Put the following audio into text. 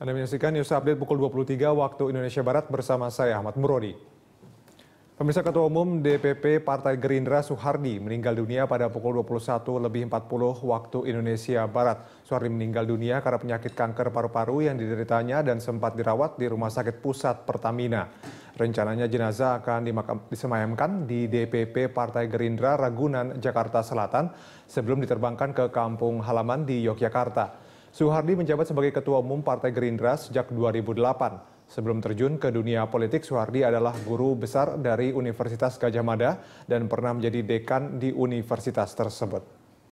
Anda menyaksikan News Update pukul 23 waktu Indonesia Barat bersama saya Ahmad Murodi. Pemirsa, Ketua Umum DPP Partai Gerindra Suhardi meninggal dunia pada pukul 21.40 waktu Indonesia Barat. Suhardi meninggal dunia karena penyakit kanker paru-paru yang dideritanya dan sempat dirawat di Rumah Sakit Pusat Pertamina. Rencananya jenazah akan disemayamkan di DPP Partai Gerindra Ragunan, Jakarta Selatan sebelum diterbangkan ke kampung halaman di Yogyakarta. Suhardi menjabat sebagai Ketua Umum Partai Gerindra sejak 2008. Sebelum terjun ke dunia politik, Suhardi adalah guru besar dari Universitas Gadjah Mada dan pernah menjadi dekan di universitas tersebut.